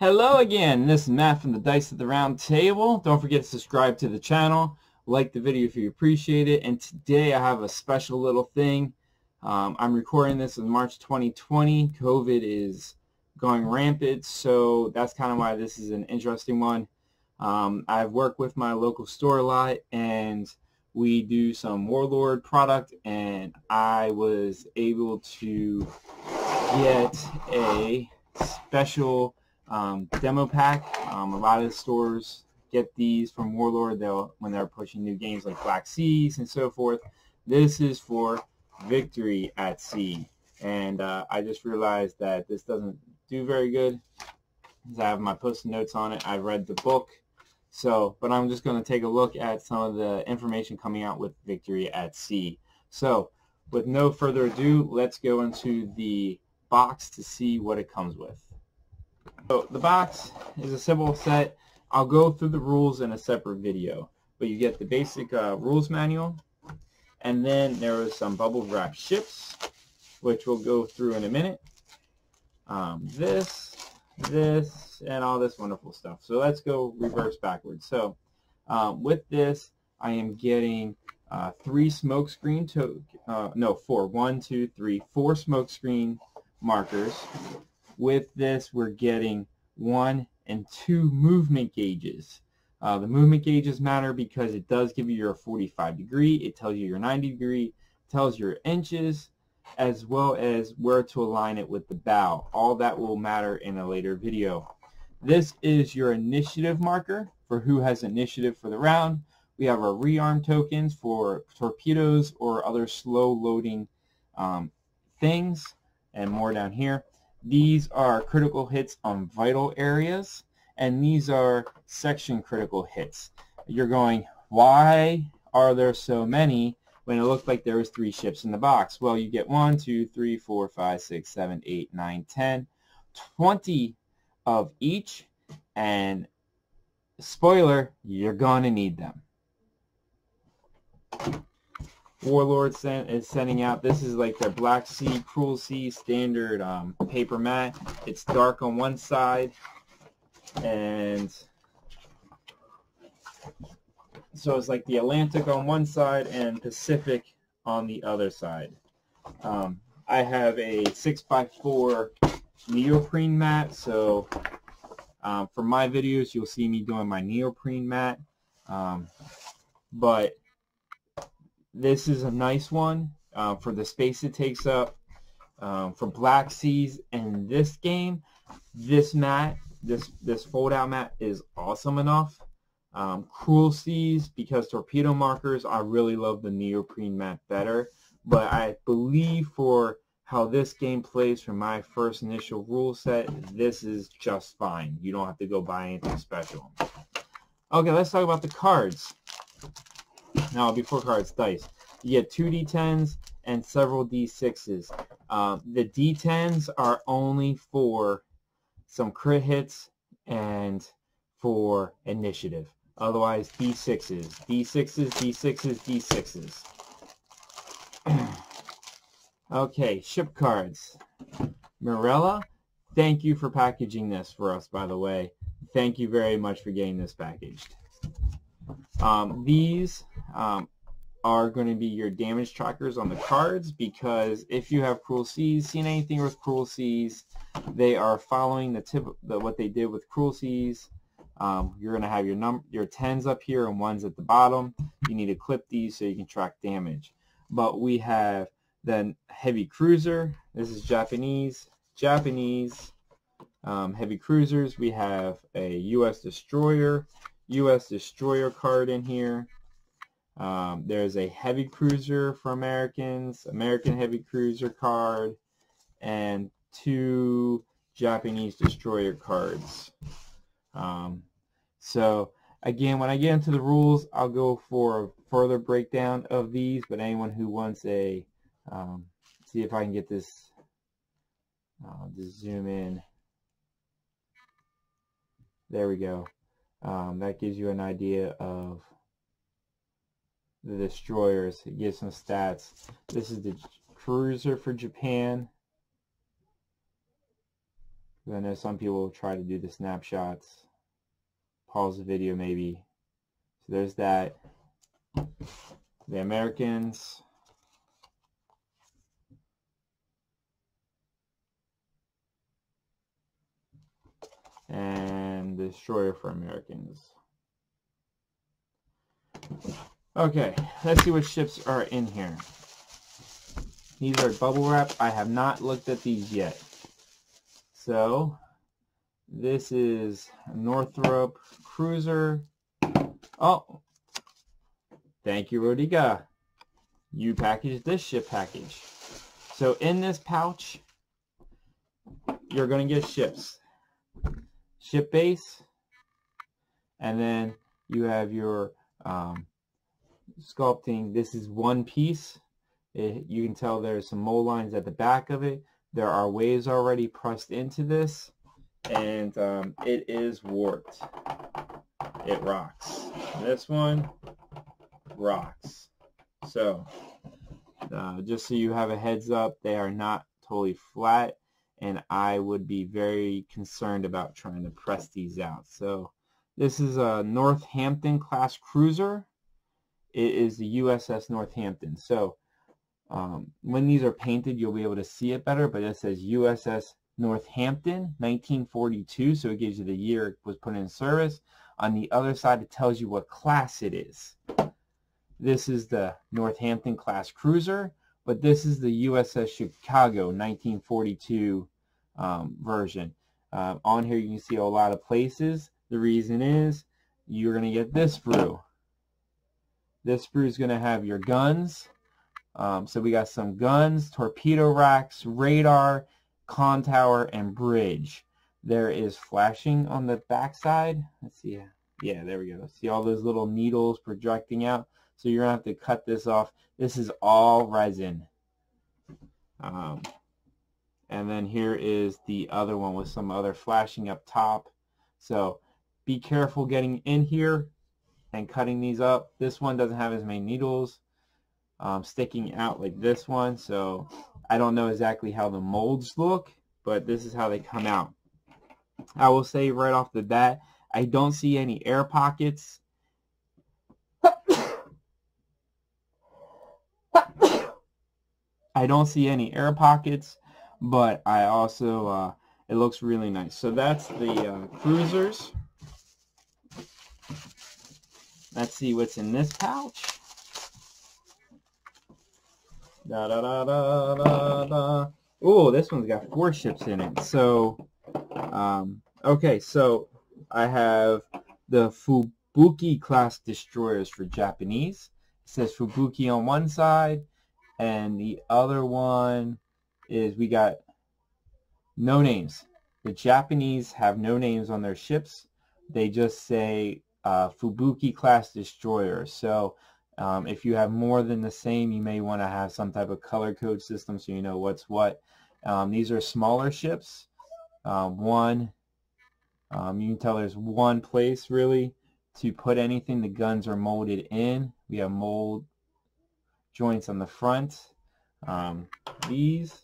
Hello again, this is Matt from the Dice of the Round Table. Don't forget to subscribe to the channel, like the video if you appreciate it, and today I have a special little thing. I'm recording this in March 2020. COVID is going rampant, so that's kind of why this is an interesting one. I've worked with my local store a lot, and we do some Warlord product, and I was able to get a special demo pack. A lot of stores get these from Warlord when they're pushing new games like Black Seas and so forth. This is for Victory at Sea, and I just realized that this doesn't do very good because I have my post-it notes on it. I read the book, so but I'm just going to take a look at some of the information coming out with Victory at Sea. So with no further ado, let's go into the box to see what it comes with. So the box is a simple set. I'll go through the rules in a separate video, but you get the basic rules manual, and then there is some bubble wrap ships, which we'll go through in a minute. This, and all this wonderful stuff. So let's go reverse backwards. So with this, I am getting four smokescreen markers. With this, we're getting 1 and 2 movement gauges. The movement gauges matter because it does give you your 45 degree, it tells you your 90 degree, it tells your inches, as well as where to align it with the bow. All that will matter in a later video. This is your initiative marker for who has initiative for the round. We have our rearm tokens for torpedoes or other slow loading things, and more down here. These are critical hits on vital areas, and these are section critical hits. You're going, why are there so many when it looked like there was 3 ships in the box? Well, you get 1, 2, 3, 4, 5, 6, 7, 8, 9, 10, 20 of each, and spoiler, you're going to need them. Warlord is sending out, this is like their Black Sea, Cruel Sea standard paper mat. It's dark on one side, and so it's like the Atlantic on one side and Pacific on the other side. I have a 6x4 neoprene mat, so for my videos you'll see me doing my neoprene mat, but this is a nice one for the space it takes up. For Black Seas in this game, this mat, this fold-out mat is awesome enough. Cruel Seas, because torpedo markers, I really love the neoprene mat better. But I believe for how this game plays from my first initial rule set, this is just fine. You don't have to go buy anything special. Okay, let's talk about the cards. Now, before cards, dice. You get 2 D10s and several D6s. The D10s are only for some crit hits and for initiative. Otherwise, D6s. D6s, D6s, D6s. Okay, ship cards. Mirella, thank you for packaging this for us, by the way. Thank you very much for getting this packaged. These are going to be your damage trackers on the cards, because if you have Cruel Seas, seen anything with Cruel Seas, they are following the tip what they did with Cruel Seas. You're going to have your 10s up here and 1s at the bottom. You need to clip these so you can track damage. But we have the heavy cruiser. This is Japanese heavy cruisers. We have a U.S. destroyer. U.S. destroyer card in here. There's a heavy cruiser for Americans, American heavy cruiser card, and 2 Japanese destroyer cards. So again, when I get into the rules, I'll go for a further breakdown of these. But anyone who wants a, see if I can get this. I'll just zoom in. There we go. That gives you an idea of the destroyers. It gives some stats. This is the cruiser for Japan. I know some people try to do the snapshots, pause the video maybe. So there's that. The Americans. And the destroyer for Americans. Okay, let's see what ships are in here. These are bubble wrap. I have not looked at these yet. So, this is Northrop Cruiser. Oh, thank you, Rodiga. You packaged this ship package. So, in this pouch, you're going to get ships. Ship base, and then you have your sculpting. This is one piece. You can tell there's some mold lines at the back of it. There are waves already pressed into this, and it is warped. It rocks. This one rocks. So just so you have a heads up, they are not totally flat, and I would be very concerned about trying to press these out. So this is a Northampton class cruiser. It is the USS Northampton. So when these are painted, you'll be able to see it better, but it says USS Northampton 1942, so it gives you the year it was put in service. On the other side, it tells you what class it is. This is the Northampton class cruiser, but this is the USS Chicago 1942 version. On here you can see a lot of places. The reason is you're going to get this brew. This brew is going to have your guns. So we got some guns, torpedo racks, radar, con tower, and bridge. There is flashing on the backside. Let's see. Yeah, there we go. See all those little needles projecting out? So you're going to have to cut this off. This is all resin. And then here is the other one with some other flashing up top. So be careful getting in here and cutting these up. This one doesn't have as many needles sticking out like this one. So I don't know exactly how the molds look, but this is how they come out. I will say right off the bat, I don't see any air pockets. I don't see any air pockets, but I also, it looks really nice. So that's the cruisers. Let's see what's in this pouch. Da, da, da, da, da, da. Oh, this one's got 4 ships in it. So, okay, so I have the Fubuki class destroyers for Japanese. It says Fubuki on one side. And the other one is we got no names. The Japanese have no names on their ships. They just say Fubuki class destroyer. So if you have more than the same, you may want to have some type of color code system so you know what's what. These are smaller ships. You can tell there's one place really to put anything. The guns are molded in. We have mold joints on the front. These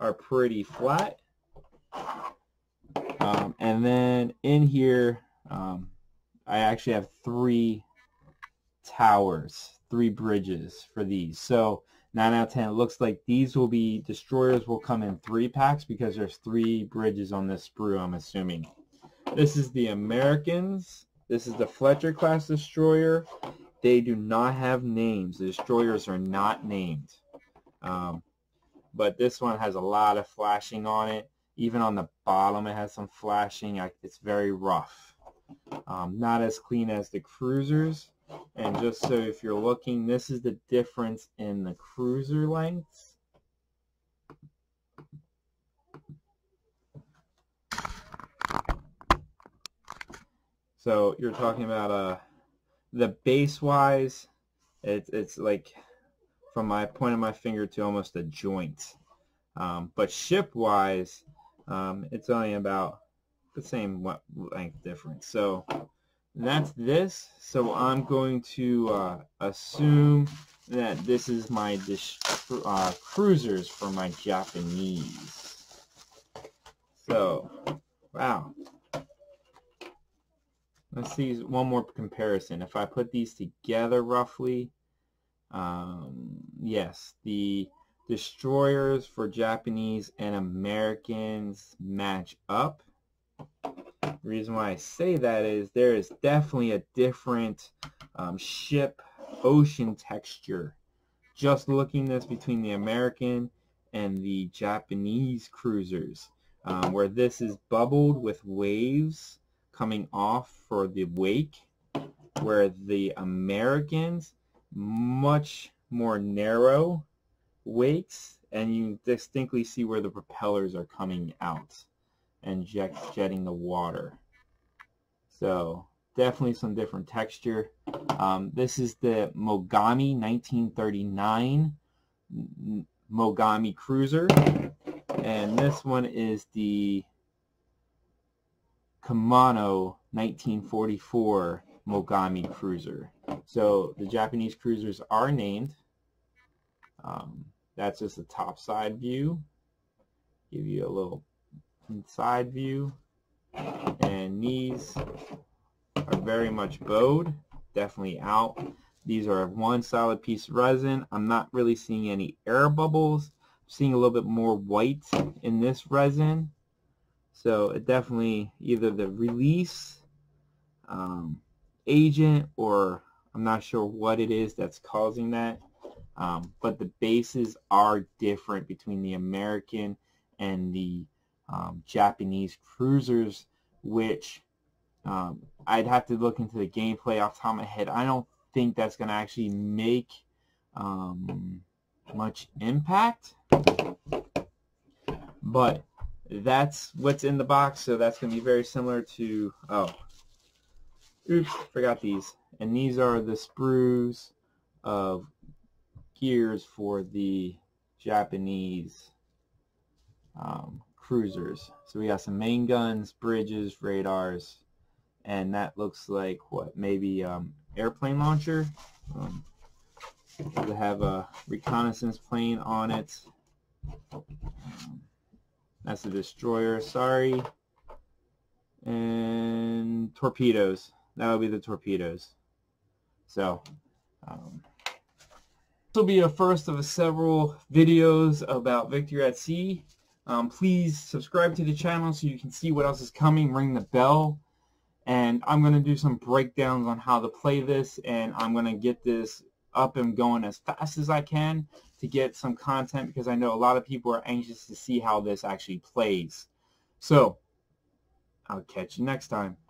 are pretty flat. And then in here, I actually have 3 towers, 3 bridges for these. So 9 out of 10, it looks like these will be, destroyers will come in 3 packs because there's 3 bridges on this sprue, I'm assuming. This is the Americans. This is the Fletcher class destroyer. They do not have names. The destroyers are not named. But this one has a lot of flashing on it. Even on the bottom it has some flashing. It's very rough. Not as clean as the cruisers. And just so if you're looking, this is the difference in the cruiser lengths. So you're talking about a... The base-wise, it's like from my point of my finger to almost a joint. But ship-wise, it's only about the same length difference. So that's this. So I'm going to assume that this is my cruisers for my Japanese. So, wow. Let's see one more comparison. If I put these together roughly, yes, the destroyers for Japanese and Americans match up. The reason why I say that is there is definitely a different ship ocean texture. Just looking this between the American and the Japanese cruisers, where this is bubbled with waves coming off for the wake, where the Americans much more narrow wakes, and you distinctly see where the propellers are coming out and jetting the water. So definitely some different texture. This is the Mogami 1939 Mogami cruiser, and this one is the Kamano 1944 Mogami cruiser. So the Japanese cruisers are named. That's just the top side view. Give you a little side view. And these are very much bowed, definitely out. These are one solid piece of resin. I'm not really seeing any air bubbles. I'm seeing a little bit more white in this resin. So it definitely, either the release agent, or I'm not sure what it is that's causing that. But the bases are different between the American and the Japanese cruisers, which I'd have to look into the gameplay off the top of my head. I don't think that's going to actually make much impact. But that's what's in the box, so that's going to be very similar to, oh, oops, forgot these. And these are the sprues of gears for the Japanese cruisers. So we got some main guns, bridges, radars, and that looks like, what, maybe airplane launcher? They have a reconnaissance plane on it. That's a destroyer, sorry. And torpedoes. That would be the torpedoes. So, this will be a first of several videos about Victory at Sea. Please subscribe to the channel so you can see what else is coming. Ring the bell. And I'm going to do some breakdowns on how to play this. And I'm going to get this up and going as fast as I can to get some content, because I know a lot of people are anxious to see how this actually plays. So, I'll catch you next time.